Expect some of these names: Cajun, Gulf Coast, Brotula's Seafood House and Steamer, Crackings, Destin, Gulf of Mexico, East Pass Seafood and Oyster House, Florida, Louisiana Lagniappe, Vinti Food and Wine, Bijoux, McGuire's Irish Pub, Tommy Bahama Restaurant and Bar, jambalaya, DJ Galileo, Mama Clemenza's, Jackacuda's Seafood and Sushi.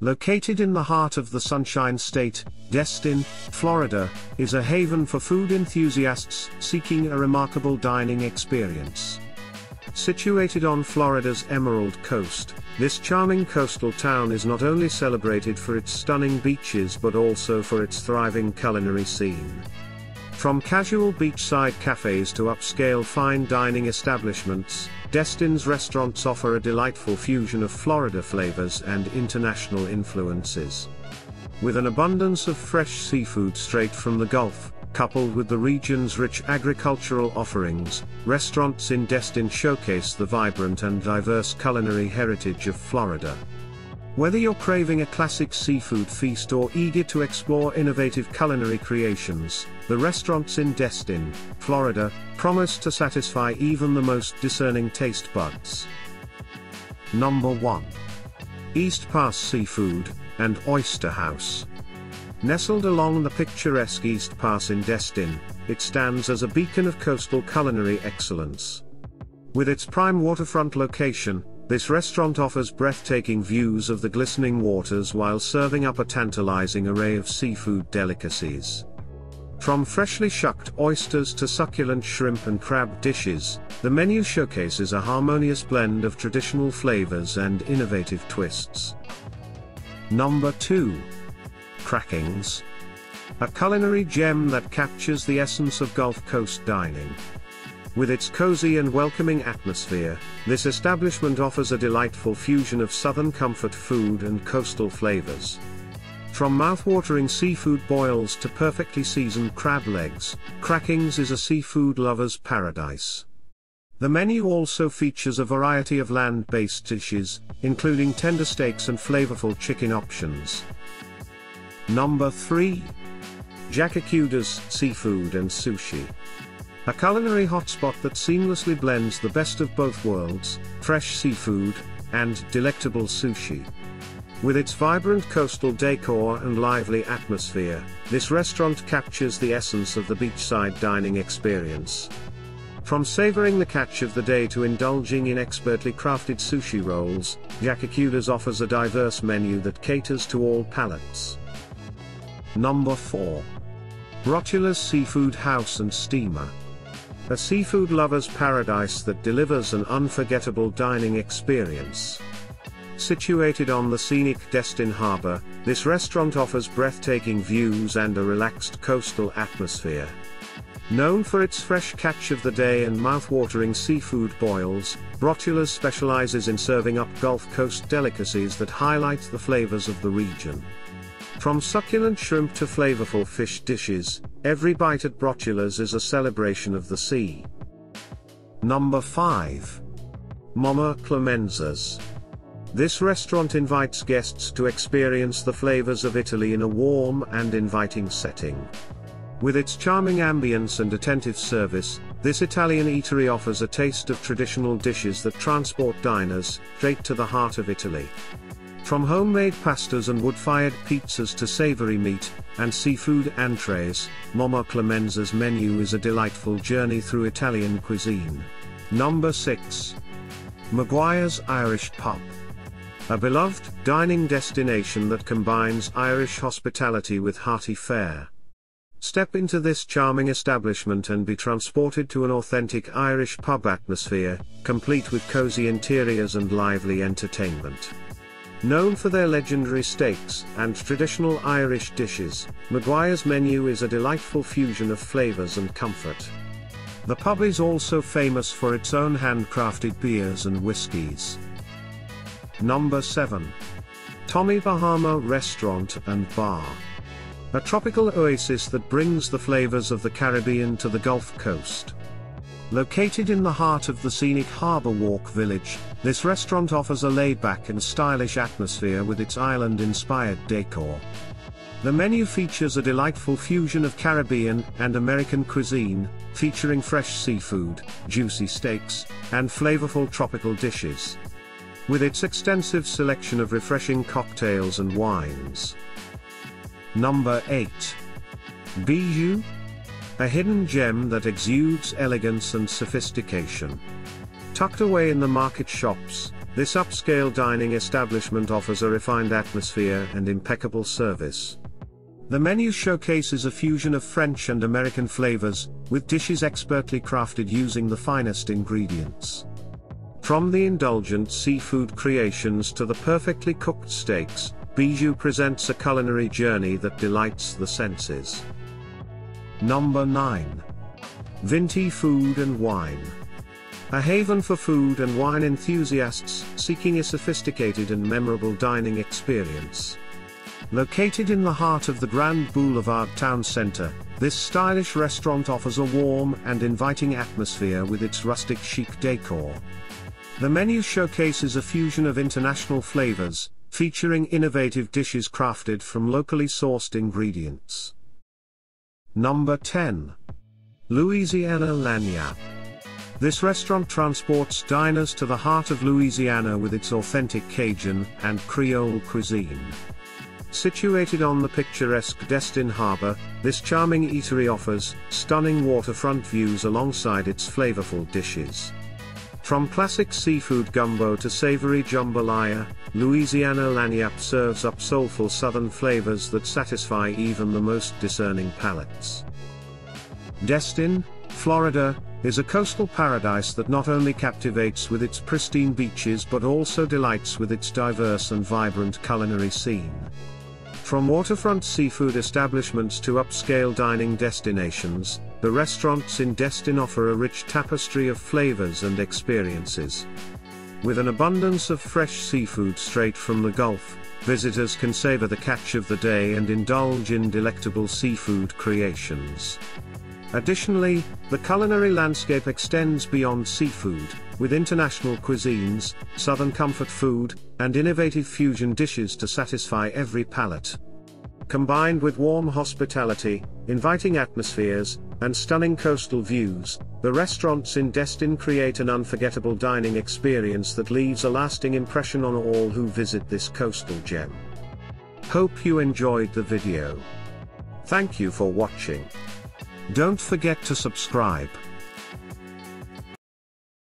Located in the heart of the Sunshine State, Destin, Florida, is a haven for food enthusiasts seeking a remarkable dining experience. Situated on Florida's Emerald Coast, this charming coastal town is not only celebrated for its stunning beaches but also for its thriving culinary scene. From casual beachside cafes to upscale fine dining establishments, Destin's restaurants offer a delightful fusion of Florida flavors and international influences. With an abundance of fresh seafood straight from the Gulf, coupled with the region's rich agricultural offerings, restaurants in Destin showcase the vibrant and diverse culinary heritage of Florida. Whether you're craving a classic seafood feast or eager to explore innovative culinary creations, the restaurants in Destin, Florida, promise to satisfy even the most discerning taste buds. Number 1. East Pass Seafood and Oyster House. Nestled along the picturesque East Pass in Destin, it stands as a beacon of coastal culinary excellence. With its prime waterfront location, this restaurant offers breathtaking views of the glistening waters while serving up a tantalizing array of seafood delicacies. From freshly shucked oysters to succulent shrimp and crab dishes, the menu showcases a harmonious blend of traditional flavors and innovative twists. Number 2. Crackings. A culinary gem that captures the essence of Gulf Coast dining. With its cozy and welcoming atmosphere, this establishment offers a delightful fusion of southern comfort food and coastal flavors. From mouthwatering seafood boils to perfectly seasoned crab legs, Crackings is a seafood lover's paradise. The menu also features a variety of land-based dishes, including tender steaks and flavorful chicken options. Number 3. Jackacuda's Seafood and Sushi. A culinary hotspot that seamlessly blends the best of both worlds, fresh seafood, and delectable sushi. With its vibrant coastal decor and lively atmosphere, this restaurant captures the essence of the beachside dining experience. From savoring the catch of the day to indulging in expertly crafted sushi rolls, Jackacuda's offers a diverse menu that caters to all palates. Number 4. Brotula's Seafood House and Steamer. A seafood lover's paradise that delivers an unforgettable dining experience. Situated on the scenic Destin Harbor, this restaurant offers breathtaking views and a relaxed coastal atmosphere. Known for its fresh catch of the day and mouth-watering seafood boils, Brotula's specializes in serving up Gulf Coast delicacies that highlight the flavors of the region. From succulent shrimp to flavorful fish dishes, every bite at Brotula's is a celebration of the sea. Number 5. Mama Clemenza's. This restaurant invites guests to experience the flavors of Italy in a warm and inviting setting. With its charming ambience and attentive service, this Italian eatery offers a taste of traditional dishes that transport diners straight to the heart of Italy. From homemade pastas and wood-fired pizzas to savory meat and seafood entrees, Mama Clemenza's menu is a delightful journey through Italian cuisine. Number 6. McGuire's Irish Pub. A beloved dining destination that combines Irish hospitality with hearty fare. Step into this charming establishment and be transported to an authentic Irish pub atmosphere, complete with cozy interiors and lively entertainment. Known for their legendary steaks and traditional Irish dishes, McGuire's menu is a delightful fusion of flavors and comfort. The pub is also famous for its own handcrafted beers and whiskies. Number 7. Tommy Bahama Restaurant and Bar. A tropical oasis that brings the flavors of the Caribbean to the Gulf Coast. Located in the heart of the scenic Harbor Walk village, this restaurant offers a laid-back and stylish atmosphere with its island-inspired decor. The menu features a delightful fusion of Caribbean and American cuisine, featuring fresh seafood, juicy steaks, and flavorful tropical dishes. With its extensive selection of refreshing cocktails and wines. Number 8. Bijoux. A hidden gem that exudes elegance and sophistication. Tucked away in the market shops, This upscale dining establishment offers a refined atmosphere and impeccable service. The menu showcases a fusion of French and American flavors, with dishes expertly crafted using the finest ingredients. From the indulgent seafood creations to the perfectly cooked steaks, Bijoux presents a culinary journey that delights the senses. Number 9. Vinti Food and Wine. A haven for food and wine enthusiasts seeking a sophisticated and memorable dining experience. Located in the heart of the Grand Boulevard town center, this stylish restaurant offers a warm and inviting atmosphere with its rustic chic decor. The menu showcases a fusion of international flavors, featuring innovative dishes crafted from locally sourced ingredients. Number 10. Louisiana Lagniappe. This restaurant transports diners to the heart of Louisiana with its authentic Cajun and Creole cuisine. Situated on the picturesque Destin harbor, this charming eatery offers stunning waterfront views alongside its flavorful dishes. From classic seafood gumbo to savory jambalaya, Louisiana Lagniappe serves up soulful southern flavors that satisfy even the most discerning palates. Destin, Florida, is a coastal paradise that not only captivates with its pristine beaches but also delights with its diverse and vibrant culinary scene. From waterfront seafood establishments to upscale dining destinations, the restaurants in Destin offer a rich tapestry of flavors and experiences. With an abundance of fresh seafood straight from the Gulf, visitors can savor the catch of the day and indulge in delectable seafood creations. Additionally, the culinary landscape extends beyond seafood, with international cuisines, southern comfort food, and innovative fusion dishes to satisfy every palate. Combined with warm hospitality, inviting atmospheres, and stunning coastal views, the restaurants in Destin create an unforgettable dining experience that leaves a lasting impression on all who visit this coastal gem. Hope you enjoyed the video. Thank you for watching. Don't forget to subscribe.